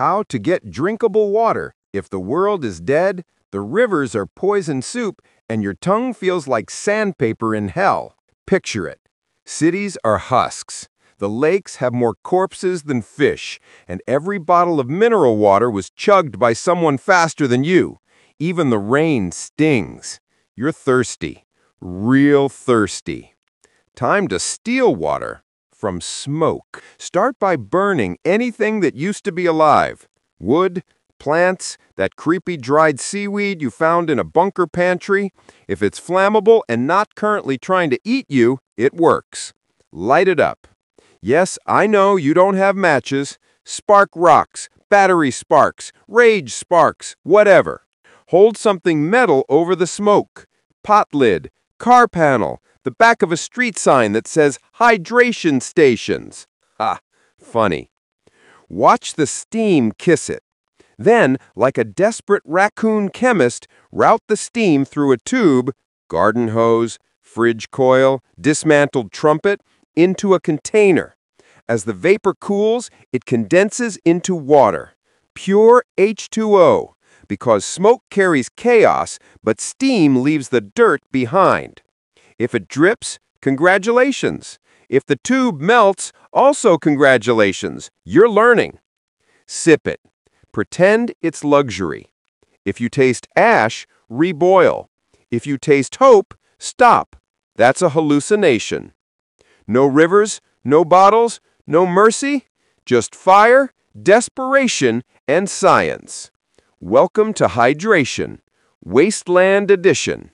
How to get drinkable water. If the world is dead, the rivers are poison soup, and your tongue feels like sandpaper in hell. Picture it. Cities are husks. The lakes have more corpses than fish, and every bottle of mineral water was chugged by someone faster than you. Even the rain stings. You're thirsty. Real thirsty. Time to steal water from smoke. Start by burning anything that used to be alive. Wood, plants, that creepy dried seaweed you found in a bunker pantry. If it's flammable and not currently trying to eat you, it works. Light it up. Yes, I know you don't have matches. Spark rocks, battery sparks, rage sparks, whatever. Hold something metal over the smoke. Pot lid, car panel, the back of a street sign that says hydration stations. Ah, funny. Watch the steam kiss it. Then, like a desperate raccoon chemist, route the steam through a tube, garden hose, fridge coil, dismantled trumpet, into a container. As the vapor cools, it condenses into water. Pure H2O, because smoke carries chaos, but steam leaves the dirt behind. If it drips, congratulations. If the tube melts, also congratulations. You're learning. Sip it. Pretend it's luxury. If you taste ash, reboil. If you taste hope, stop. That's a hallucination. No rivers, no bottles, no mercy, just fire, desperation, and science. Welcome to Hydration, Wasteland Edition.